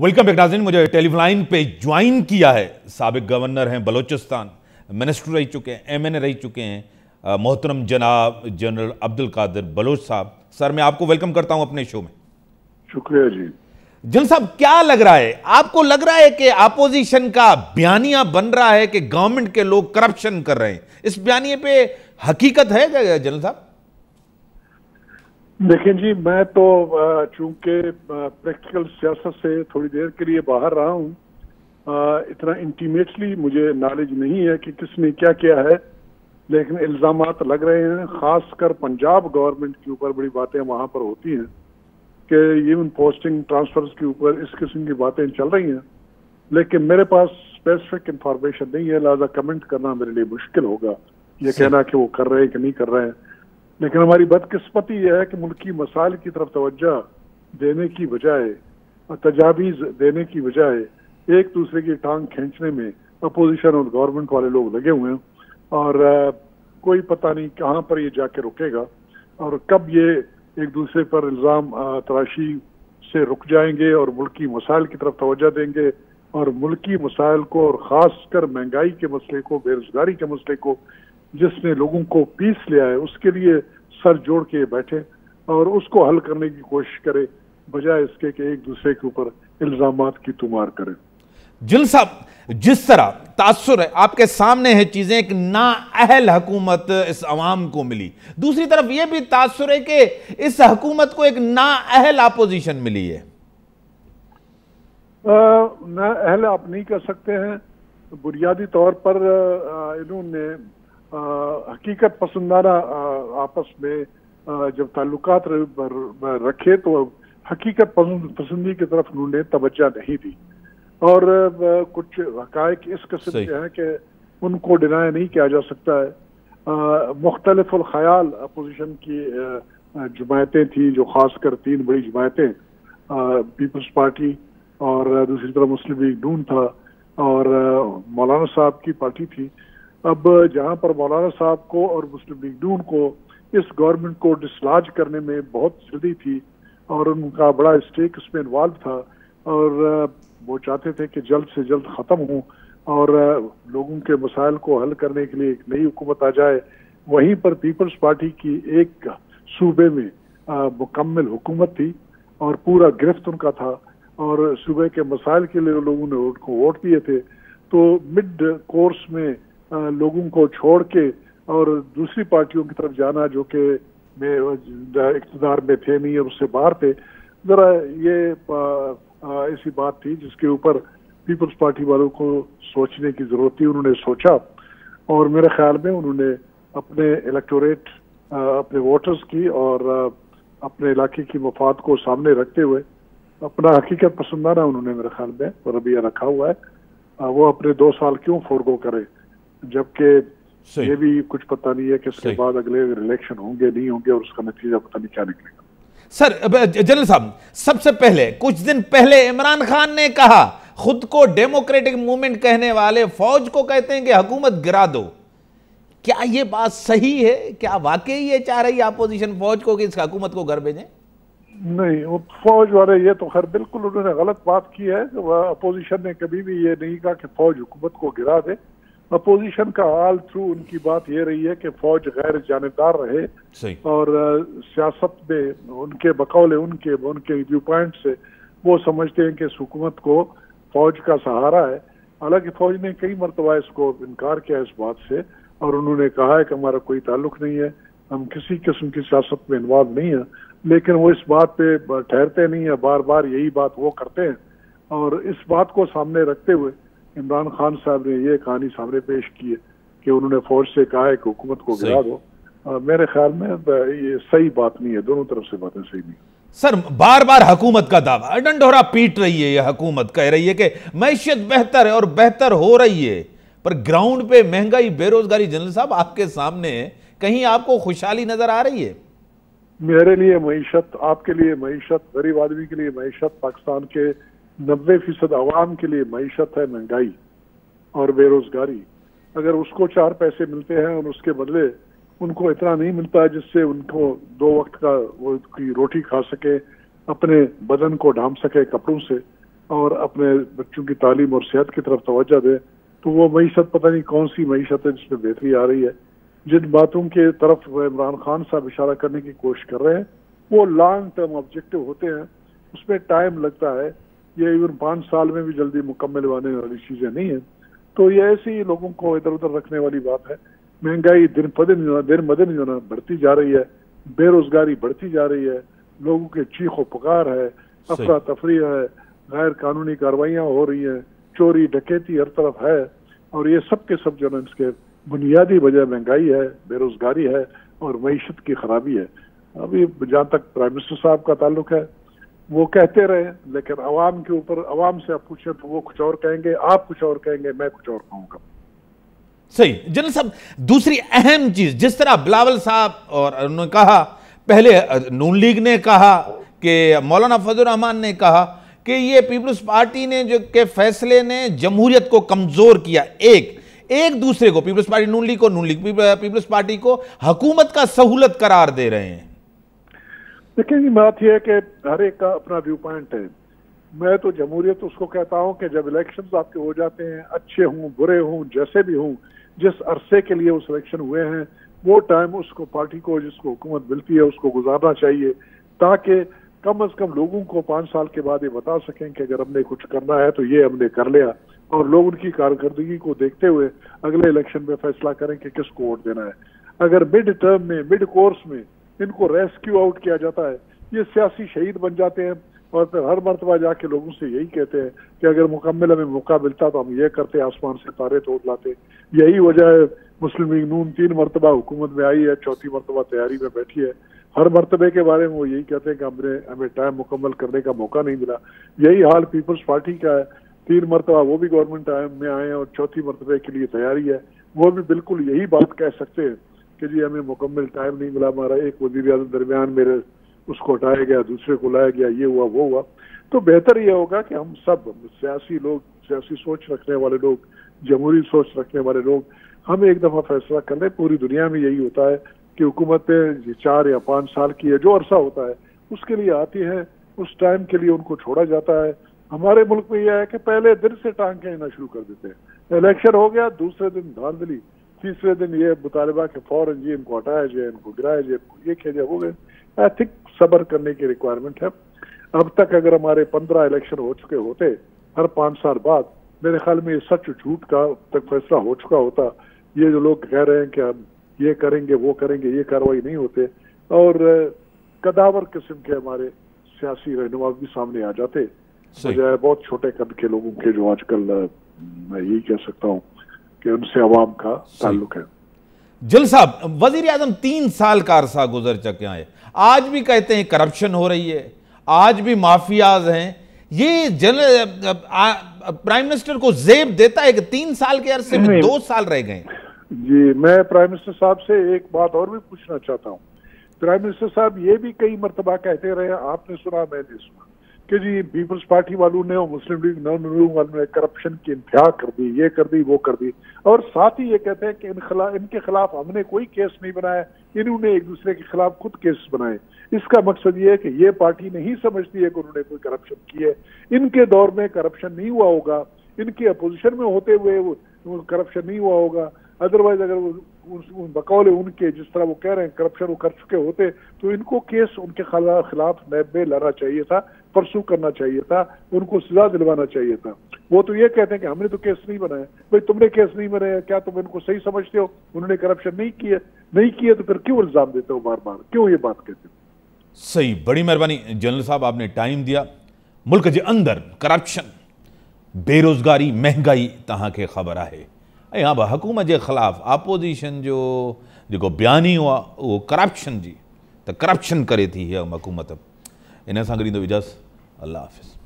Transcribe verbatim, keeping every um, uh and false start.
Welcome back नाज़रीन। मुझे telephone पे ज्वाइन किया है साबिक गवर्नर हैं बलोचिस्तान, मिनिस्टर रह चुके हैं, एम एन ए रह चुके हैं, मोहतरम जनाब जनरल अब्दुल कादिर बलोच साहब। सर मैं आपको वेलकम करता हूं अपने शो में। शुक्रिया जी। जनरल साहब क्या लग रहा है आपको, लग रहा है कि अपोजिशन का बयानिया बन रहा है कि गवर्नमेंट के लोग करप्शन कर रहे हैं, इस बयानिए पे हकीकत है जनरल साहब? देखिए जी, मैं तो चूंकि प्रैक्टिकल सियासत से थोड़ी देर के लिए बाहर रहा हूँ, इतना इंटीमेटली मुझे नॉलेज नहीं है कि किसने क्या किया है, लेकिन इल्ज़ामात लग रहे हैं खासकर पंजाब गवर्नमेंट के ऊपर। बड़ी बातें वहाँ पर होती हैं कि इवन पोस्टिंग ट्रांसफर्स के ऊपर इस किस्म की बातें चल रही हैं, लेकिन मेरे पास स्पेसिफिक इंफॉर्मेशन नहीं है, लिहाजा कमेंट करना मेरे लिए मुश्किल होगा। ये कहना कि वो कर रहे हैं कि नहीं कर रहे हैं, लेकिन हमारी बदकिस्मती यह है कि मुल्की मसाइल की तरफ तवज्जो देने की बजाय, तजावीज़ देने की बजाय एक दूसरे की टांग खींचने में अपोजिशन और गवर्नमेंट वाले लोग लगे हुए हैं, और आ, कोई पता नहीं कहाँ पर ये जाके रुकेगा और कब ये एक दूसरे पर इल्ज़ाम तराशी से रुक जाएंगे और मुल्की मसाइल की तरफ तवज्जो देंगे और मुल्की मसाइल को और ख़ासकर महंगाई के मसले को, बेरोज़गारी के मसले को जिसने लोगों को पीस लिया है, उसके लिए सर जोड़ के बैठे और उसको हल करने की कोशिश करें, बजाय इसके कि एक दूसरे के ऊपर इल्जामात की तुमार करें। जिल साहब जिस तरह तासुर है आपके सामने है, चीजें एक नाअहल हकूमत इस अवाम को मिली, दूसरी तरफ यह भी तासुर है कि इस हकूमत को एक नाअहल अपोजिशन मिली है। नाअहल आप नहीं कह सकते हैं, बुनियादी तौर पर इन्होंने आ, हकीकत पसंदाना आपस में आ, जब ताल्लुकात रखे तो हकीकत पसंद, पसंदी की तरफ उन्होंने तवज्जो नहीं दी, और आ, कुछ हकायक इस किस्म के हैं कि उनको डिनाई नहीं किया जा सकता है। मुख्तलिफुल ख्याल अपोजिशन की जमायतें थी, जो खासकर तीन बड़ी जमायतें, पीपल्स पार्टी और दूसरी तरफ मुस्लिम लीग नून था और मौलाना साहब की पार्टी थी। अब जहाँ पर मौलाना साहब को और मुस्लिम लीग नून को इस गवर्नमेंट को डिसलाज करने में बहुत जल्दी थी और उनका बड़ा स्टेक इसमें इन्वॉल्व था, और वो चाहते थे कि जल्द से जल्द ख़त्म हो और लोगों के मसाइल को हल करने के लिए एक नई हुकूमत आ जाए। वहीं पर पीपल्स पार्टी की एक सूबे में मुकम्मल हुकूमत थी और पूरा गिरफ्त उनका था और सूबे के मसाइल के लिए लोगों ने उनको वोट दिए थे। तो मिड कोर्स में लोगों को छोड़ के और दूसरी पार्टियों की तरफ जाना, जो कि इकतदार में थे नहीं और उससे बाहर थे, ज़रा ये ऐसी बात थी जिसके ऊपर पीपल्स पार्टी वालों को सोचने की ज़रूरत थी। उन्होंने सोचा और मेरे ख्याल में उन्होंने अपने इलेक्टोरेट, अपने वोटर्स की और अपने इलाके की मफाद को सामने रखते हुए अपना हकीकत पसंदाना उन्होंने मेरे ख्याल में रवैया रखा हुआ है। वो अपने दो साल क्यों फोरगो करें, जबकि ये भी कुछ पता नहीं है कि इसके बाद अगले इलेक्शन होंगे नहीं होंगे और उसका नतीजा पता नहीं क्या निकलेगा। सर जनरल साहब सबसे पहले कुछ दिन पहले इमरान खान ने कहा, खुद को डेमोक्रेटिक मूवमेंट कहने वाले फौज को कहते हैं कि हुकूमत गिरा दो। क्या ये बात सही है? क्या वाकई ये चाह रही है अपोजिशन फौज को कि इस हुकूमत को घर भेजें? नहीं, वो फौज वाले ये तो खैर बिल्कुल उन्होंने गलत बात की है। अपोजिशन ने कभी भी ये नहीं कहा कि फौज हुकूमत को गिरा दे। अपोजिशन का ऑल थ्रू उनकी बात यह रही है कि फौज गैर जानबदार रहे और सियासत में उनके बकौले, उनके उनके व्यू पॉइंट से वो समझते हैं कि इस हुकूमत को फौज का सहारा है। हालांकि फौज ने कई मरतबा इसको इनकार किया इस बात से और उन्होंने कहा है कि हमारा कोई ताल्लुक नहीं है, हम किसी किस्म की सियासत में इन्वॉल्व नहीं है, लेकिन वो इस बात पे ठहरते नहीं है। बार बार यही बात वो करते हैं और इस बात को सामने रखते हुए इमरान खान साहब ने ये कहानी सामने पेश की है कि उन्होंने फौज से कहा है कि हुकूमत को गिरा दो। आ, मेरे ख्याल में ये सही बात नहीं है, दोनों तरफ से बातें सही नहीं। सर बार बार हुकूमत का दावा अडंडोरा पीट रही है, ये हुकूमत कह रही है कि मैशियत बेहतर है और बेहतर हो रही है, पर ग्राउंड पे महंगाई, बेरोजगारी जनरल साहब आपके सामने है, कहीं आपको खुशहाली नजर आ रही है? मेरे लिए मैशियत, आपके लिए मैशियत, गरीब आदमी के लिए मैशियत, पाकिस्तान के नब्बे फीसद आवाम के लिए मैशत है महंगाई और बेरोजगारी। अगर उसको चार पैसे मिलते हैं और उसके बदले उनको इतना नहीं मिलता जिससे उनको दो वक्त का वो की रोटी खा सके, अपने बदन को ढांप सके कपड़ों से, और अपने बच्चों की तालीम और सेहत की तरफ तवज्जो दें तो वो मईशत पता नहीं कौन सी मईशत है जिसमें बेहतरी आ रही है। जिन बातों के तरफ इमरान खान साहब इशारा करने की कोशिश कर रहे हैं वो लॉन्ग टर्म ऑब्जेक्टिव होते हैं, उसमें टाइम लगता है। ये इवन पाँच साल में भी जल्दी मुकम्मल होने वाली चीज़ें नहीं हैं। तो ये ऐसे ही लोगों को इधर उधर रखने वाली बात है। महंगाई दिन ब दिन दिन ब दिन जो बढ़ती जा रही है, बेरोजगारी बढ़ती जा रही है, लोगों के चीखो पुकार है, अफरा तफरी है, गैर कानूनी कार्रवाइयाँ हो रही हैं, चोरी डकैती हर तरफ है और ये सब के सब जो है इसके बुनियादी वजह महंगाई है, बेरोजगारी है और मईशत की खराबी है। अभी जहाँ तक प्राइम मिनिस्टर साहब का ताल्लुक है वो कहते रहे, लेकिन आवाम के ऊपर आवाम से आप पूछें तो वो कुछ और कहेंगे, आप कुछ और कहेंगे, मैं कुछ और कहूँगा। सही। जनरल साहब, दूसरी अहम चीज जिस तरह बिलावल साहब और उन्होंने कहा, पहले नून लीग ने कहा कि मौलाना फजलुर रहमान ने कहा कि ये पीपल्स पार्टी ने जो के फैसले ने जमहूरियत को कमजोर किया। एक एक दूसरे को पीपल्स पार्टी नून लीग को नून लीग पीपल्स पार्टी को हुकूमत का सहूलत करार दे रहे हैं। देखिए, बात यह है कि हर एक का अपना व्यू पॉइंट है। मैं तो जमहूरियत उसको कहता हूँ कि जब इलेक्शंस आपके हो जाते हैं, अच्छे हों बुरे हों जैसे भी हों, जिस अरसे के लिए उस इलेक्शन हुए हैं वो टाइम उसको पार्टी को जिसको हुकूमत मिलती है उसको गुजारना चाहिए ताकि कम अज कम लोगों को पाँच साल के बाद ये बता सकें कि अगर हमने कुछ करना है तो ये हमने कर लिया और लोग उनकी कारकर्दगी को देखते हुए अगले इलेक्शन में फैसला करें कि किसको वोट देना है। अगर मिड टर्म में मिड कोर्स में इनको रेस्क्यू आउट किया जाता है ये सियासी शहीद बन जाते हैं और फिर हर मरतबा जाके लोगों से यही कहते हैं कि अगर मुकम्मल हमें मौका मिलता तो हम ये करते, आसमान से तारे तोड़ लाते। यही वजह है मुस्लिम लीग नून तीन मरतबा हुकूमत में आई है, चौथी मरतबा तैयारी में बैठी है। हर मरतबे के बारे में वो यही कहते हैं कि हमने हमें टाइम मुकम्मल करने का मौका नहीं मिला। यही हाल पीपल्स पार्टी का है, तीन मरतबा वो भी गवर्नमेंट आयम में आए हैं और चौथी मरतबे के लिए तैयारी है। वो भी बिल्कुल यही बात कह सकते हैं कि जी हमें मुकम्मल टाइम नहीं मिला, हमारा एक वजीर आजम दरमियान मेरे उसको हटाया गया, दूसरे को लाया गया, ये हुआ वो हुआ। तो बेहतर ये होगा कि हम सब सियासी लोग, सियासी सोच रखने वाले लोग, जमहूरी सोच रखने वाले लोग हम एक दफ़ा फैसला कर लें। पूरी दुनिया में यही होता है कि हुकूमतें चार या पाँच साल की है जो अरसा होता है उसके लिए आती है, उस टाइम के लिए उनको छोड़ा जाता है। हमारे मुल्क में यह है कि पहले दिन से टांके आना शुरू कर देते हैं, इलेक्शन हो गया दूसरे दिन धांधली, तीसरे दिन ये मुतालबा के फौरन जी इनको हटाया जाए, इनको गिराया जाए, ये खेजा हो गए। आई थिंक सब्र करने की रिक्वायरमेंट है। अब तक अगर हमारे पंद्रह इलेक्शन हो चुके होते हर पाँच साल बाद मेरे ख्याल में ये सच झूठ का अब तक फैसला हो चुका होता। ये जो लोग कह रहे हैं कि हम ये करेंगे वो करेंगे ये कार्रवाई नहीं होते और कदावर किस्म के हमारे सियासी रहनुमा भी सामने आ जाते बजाय बहुत छोटे कद के लोगों के जो आजकल मैं यही कह सकता हूँ कि उनसे आवाम का ताल्लुक है। जल साहब, वजीर आजम तीन साल का अरसा गुजर चुके हैं, आज भी कहते हैं करप्शन हो रही है, आज भी माफियाज हैं। ये जनरल प्राइम मिनिस्टर को जेब देता है कि तीन साल के अरसे में दो साल रह गए। जी, मैं प्राइम मिनिस्टर साहब से एक बात और भी पूछना चाहता हूँ। प्राइम मिनिस्टर साहब ये भी कई मरतबा कहते रहे, आपने सुना मैंने सुना कि जी पीपल्स पार्टी वालों ने और मुस्लिम लीग नॉन लीग वालों ने करप्शन की इंतहा कर दी, ये कर दी वो कर दी और साथ ही ये कहते हैं कि इन खिला इनके खिलाफ हमने कोई केस नहीं बनाया, इन्होंने एक दूसरे के खिलाफ खुद केस बनाए। इसका मकसद ये है कि ये पार्टी नहीं समझती है कि उन्होंने कोई करप्शन की है, इनके दौर में करप्शन नहीं हुआ होगा, इनके अपोजिशन में होते हुए करप्शन नहीं हुआ होगा। अदरवाइज अगर उन बकौले उनके जिस तरह वो कह रहे हैं करप्शन वो कर चुके होते तो इनको केस उनके खिलाफ नैब में लड़ा चाहिए था, परसू करना चाहिए था, उनको सजा दिलवाना चाहिए था। वो तो ये कहते हैं कि हमने तो केस नहीं बनाया। भाई तुमने केस नहीं बनाया, क्या तुम इनको सही समझते हो? उन्होंने करप्शन नहीं किया, नहीं किया तो फिर क्यों इल्जाम देते हो बार बार, क्यों ये बात कहते हो? सही। बड़ी मेहरबानी जनरल साहब, आपने टाइम दिया। मुल्क के अंदर करप्शन, बेरोजगारी, महंगाई तहां के खबर है। यहाँ पर हुकूमत के खिलाफ आपोजिशन जो जो बयानी हुआ वो करप्शन जी तो करप्शन करे थी हुकूमत। अब इन सां गॾु ईंदो इजाज़त, अल्लाह हाफ़िज़।